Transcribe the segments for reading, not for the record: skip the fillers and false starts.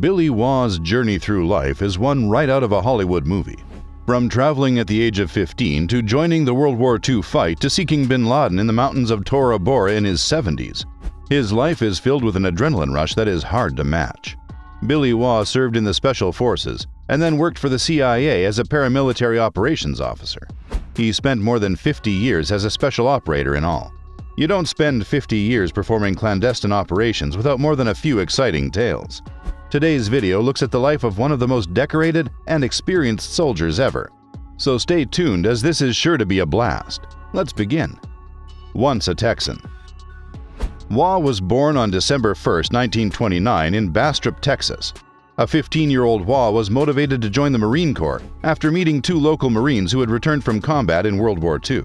Billy Waugh's journey through life is one right out of a Hollywood movie. From traveling at the age of 15 to joining the World War II fight to seeking bin Laden in the mountains of Tora Bora in his 70s, his life is filled with an adrenaline rush that is hard to match. Billy Waugh served in the Special Forces and then worked for the CIA as a paramilitary operations officer. He spent more than 50 years as a special operator in all. You don't spend 50 years performing clandestine operations without more than a few exciting tales. Today's video looks at the life of one of the most decorated and experienced soldiers ever. So stay tuned, as this is sure to be a blast. Let's begin. Once a Texan. Waugh was born on December 1, 1929 in Bastrop, Texas. A 15-year-old Waugh was motivated to join the Marine Corps after meeting two local Marines who had returned from combat in World War II.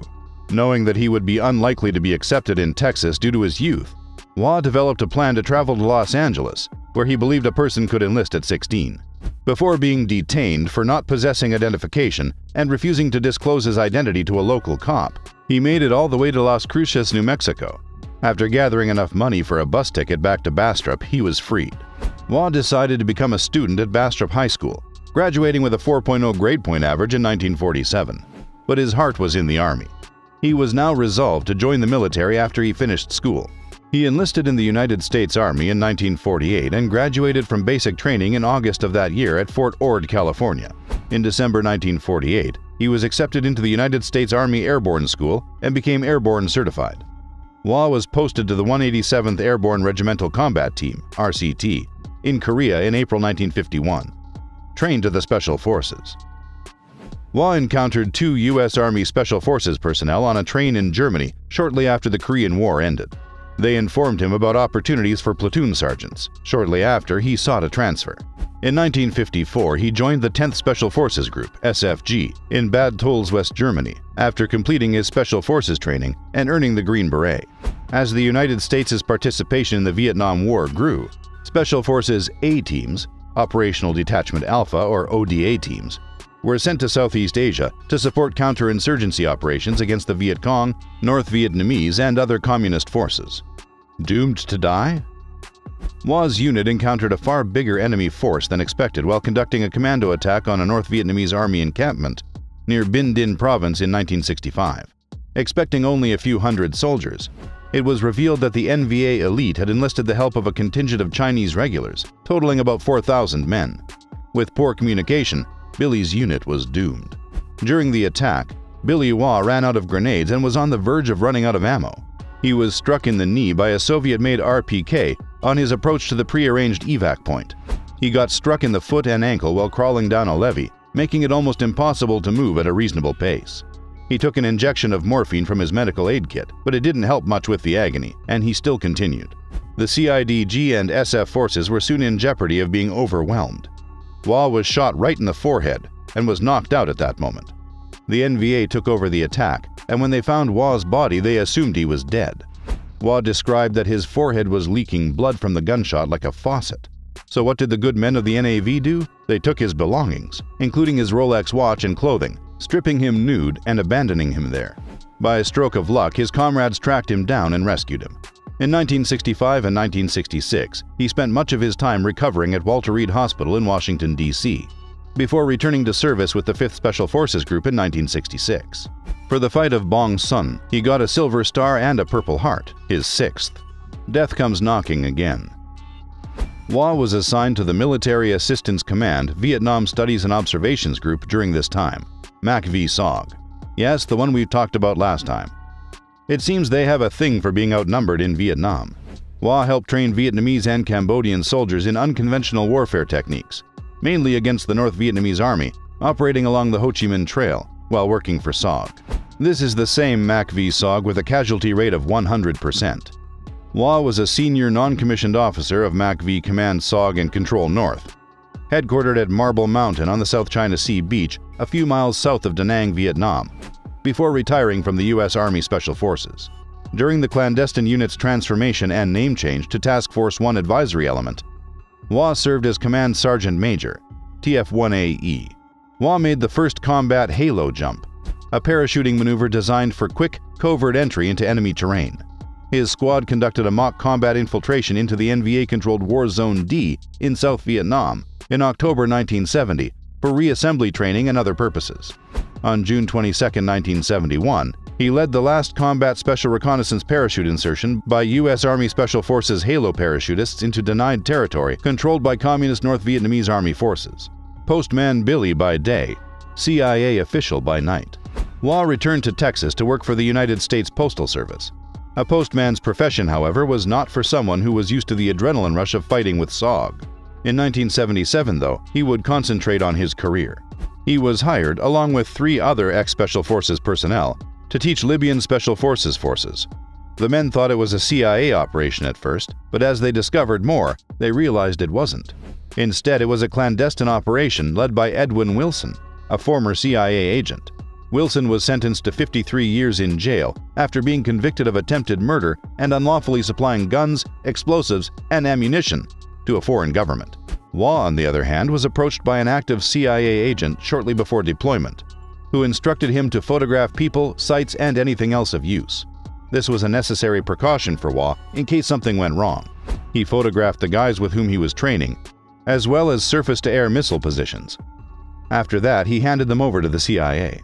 Knowing that he would be unlikely to be accepted in Texas due to his youth, Waugh developed a plan to travel to Los Angeles, where he believed a person could enlist at 16. Before being detained for not possessing identification and refusing to disclose his identity to a local cop, he made it all the way to Las Cruces, New Mexico. After gathering enough money for a bus ticket back to Bastrop, he was freed. Waugh decided to become a student at Bastrop High School, graduating with a 4.0 grade point average in 1947. But his heart was in the Army. He was now resolved to join the military after he finished school. He enlisted in the United States Army in 1948 and graduated from basic training in August of that year at Fort Ord, California. In December 1948, he was accepted into the United States Army Airborne School and became airborne certified. Waugh was posted to the 187th Airborne Regimental Combat Team (RCT) in Korea in April 1951, trained to the Special Forces. Waugh encountered two U.S. Army Special Forces personnel on a train in Germany shortly after the Korean War ended. They informed him about opportunities for platoon sergeants. Shortly after, he sought a transfer. In 1954, he joined the 10th Special Forces Group (SFG) in Bad Tölz, West Germany, after completing his Special Forces training and earning the Green Beret. As the United States' participation in the Vietnam War grew, Special Forces A teams, Operational Detachment Alpha or ODA teams, were sent to Southeast Asia to support counterinsurgency operations against the Viet Cong, North Vietnamese, and other communist forces. Doomed to die? Waugh's unit encountered a far bigger enemy force than expected while conducting a commando attack on a North Vietnamese army encampment near Bin Din province in 1965. Expecting only a few hundred soldiers, it was revealed that the NVA elite had enlisted the help of a contingent of Chinese regulars, totaling about 4,000 men. With poor communication, Billy's unit was doomed. During the attack, Billy Waugh ran out of grenades and was on the verge of running out of ammo. He was struck in the knee by a Soviet-made RPK on his approach to the pre-arranged evac point. He got struck in the foot and ankle while crawling down a levee, making it almost impossible to move at a reasonable pace. He took an injection of morphine from his medical aid kit, but it didn't help much with the agony, and he still continued. The CIDG and SF forces were soon in jeopardy of being overwhelmed. Waugh was shot right in the forehead and was knocked out at that moment. The NVA took over the attack, and when they found Waugh's body, they assumed he was dead. Waugh described that his forehead was leaking blood from the gunshot like a faucet. So what did the good men of the NAV do? They took his belongings, including his Rolex watch and clothing, stripping him nude and abandoning him there. By a stroke of luck, his comrades tracked him down and rescued him. In 1965 and 1966, he spent much of his time recovering at Walter Reed Hospital in Washington, D.C., before returning to service with the 5th Special Forces Group in 1966. For the fight of Bong Sun, he got a Silver Star and a Purple Heart, his 6th. Death comes knocking again. Waugh was assigned to the Military Assistance Command Vietnam Studies and Observations Group during this time, MACV SOG. Yes, the one we talked about last time. It seems they have a thing for being outnumbered in Vietnam. Waugh helped train Vietnamese and Cambodian soldiers in unconventional warfare techniques, mainly against the North Vietnamese Army, operating along the Ho Chi Minh Trail while working for SOG. This is the same MACV SOG with a casualty rate of 100%. Waugh was a senior non-commissioned officer of MACV Command SOG and Control North, headquartered at Marble Mountain on the South China Sea beach a few miles south of Da Nang, Vietnam, before retiring from the U.S. Army Special Forces. During the clandestine unit's transformation and name change to Task Force 1 Advisory Element, Waugh served as Command Sergeant Major, TF-1AE. Waugh made the first combat halo jump, a parachuting maneuver designed for quick, covert entry into enemy terrain. His squad conducted a mock combat infiltration into the NVA-controlled War Zone D in South Vietnam in October 1970 for reassembly training and other purposes. On June 22, 1971, he led the last combat special reconnaissance parachute insertion by U.S. Army Special Forces Halo parachutists into denied territory controlled by Communist North Vietnamese Army forces. Postman Billy by day, CIA official by night. Waugh returned to Texas to work for the United States Postal Service. A postman's profession, however, was not for someone who was used to the adrenaline rush of fighting with SOG. In 1977, though, he would concentrate on his career. He was hired, along with three other ex-Special Forces personnel, to teach Libyan Special Forces forces. The men thought it was a CIA operation at first, but as they discovered more, they realized it wasn't. Instead, it was a clandestine operation led by Edwin Wilson, a former CIA agent. Wilson was sentenced to 53 years in jail after being convicted of attempted murder and unlawfully supplying guns, explosives, and ammunition to a foreign government. Waugh, on the other hand, was approached by an active CIA agent shortly before deployment, who instructed him to photograph people, sites, and anything else of use. This was a necessary precaution for Waugh in case something went wrong. He photographed the guys with whom he was training, as well as surface-to-air missile positions. After that, he handed them over to the CIA.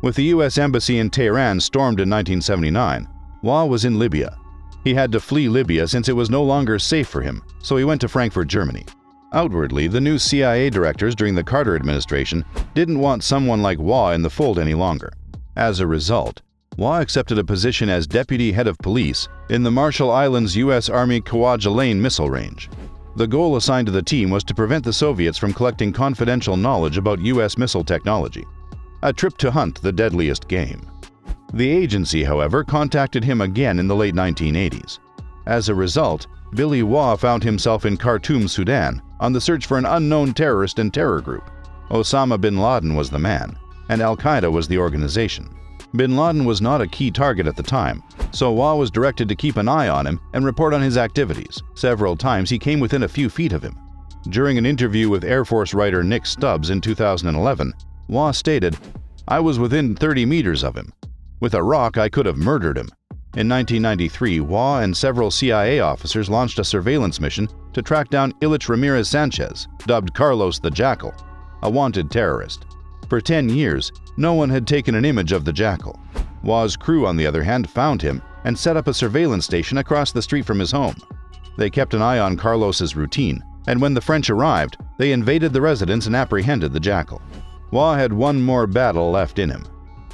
With the U.S. Embassy in Tehran stormed in 1979, Waugh was in Libya. He had to flee Libya since it was no longer safe for him, so he went to Frankfurt, Germany. Outwardly, the new CIA directors during the Carter administration didn't want someone like Waugh in the fold any longer. As a result, Waugh accepted a position as deputy head of police in the Marshall Islands U.S. Army Kwajalein missile range. The goal assigned to the team was to prevent the Soviets from collecting confidential knowledge about U.S. missile technology. A trip to hunt the deadliest game. The agency, however, contacted him again in the late 1980s. As a result, Billy Waugh found himself in Khartoum, Sudan, on the search for an unknown terrorist and terror group. Osama bin Laden was the man, and Al-Qaeda was the organization. Bin Laden was not a key target at the time, so Waugh was directed to keep an eye on him and report on his activities. Several times he came within a few feet of him. During an interview with Air Force writer Nick Stubbs in 2011, Waugh stated, "I was within 30 meters of him. With a rock, I could have murdered him." In 1993, Waugh and several CIA officers launched a surveillance mission to track down Ilich Ramirez Sanchez, dubbed Carlos the Jackal, a wanted terrorist. For 10 years, no one had taken an image of the Jackal. Waugh's crew, on the other hand, found him and set up a surveillance station across the street from his home. They kept an eye on Carlos's routine, and when the French arrived, they invaded the residence and apprehended the Jackal. Waugh had one more battle left in him.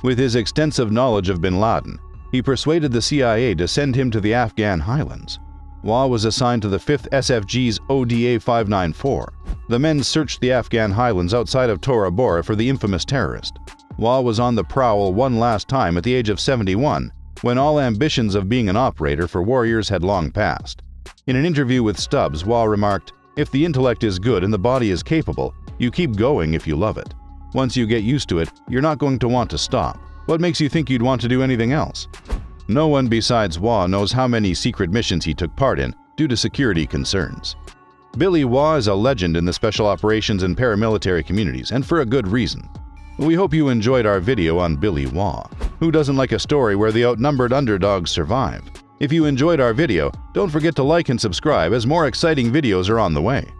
With his extensive knowledge of bin Laden, he persuaded the CIA to send him to the Afghan highlands. Waugh was assigned to the 5th SFG's ODA 594. The men searched the Afghan highlands outside of Tora Bora for the infamous terrorist. Waugh was on the prowl one last time at the age of 71, when all ambitions of being an operator for warriors had long passed. In an interview with Stubbs, Waugh remarked, "If the intellect is good and the body is capable, you keep going if you love it. Once you get used to it, you're not going to want to stop. What makes you think you'd want to do anything else?" No one besides Waugh knows how many secret missions he took part in due to security concerns. Billy Waugh is a legend in the special operations and paramilitary communities, and for a good reason. We hope you enjoyed our video on Billy Waugh. Who doesn't like a story where the outnumbered underdogs survive? If you enjoyed our video, don't forget to like and subscribe, as more exciting videos are on the way.